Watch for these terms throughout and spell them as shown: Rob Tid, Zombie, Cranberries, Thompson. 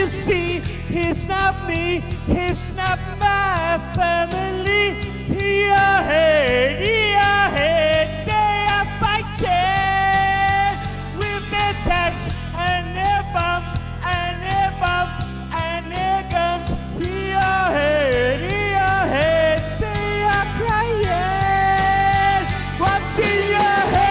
you see, he's not me, he's not my family. He are hate, they are fighting with their tanks and their bombs and their bombs and their guns. He are hate, they are crying. What's in your head?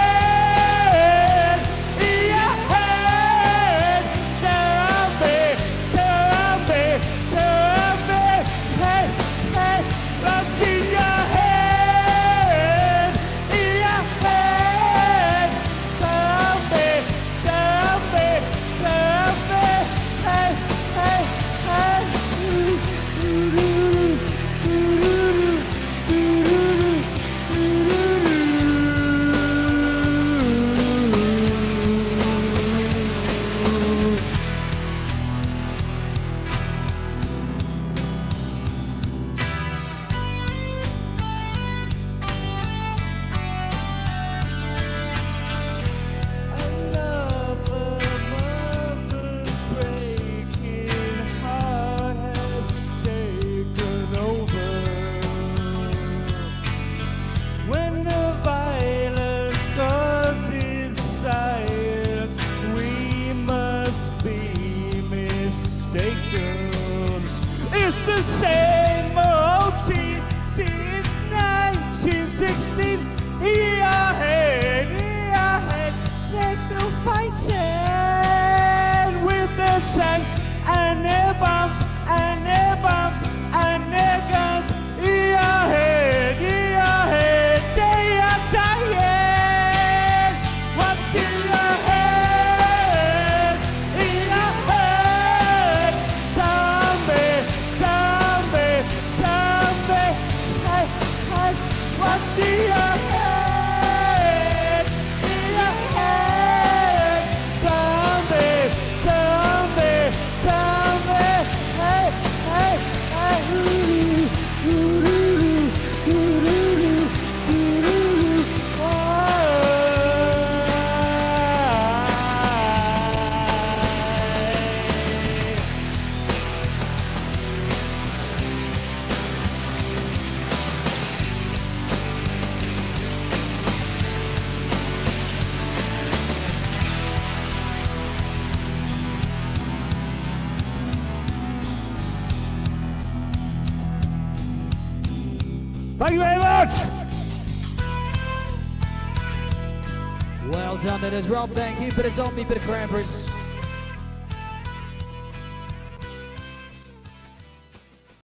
Thank you very much. Well done. That is Rob. Thank you. Bit of Zombie, bit of Cranberries.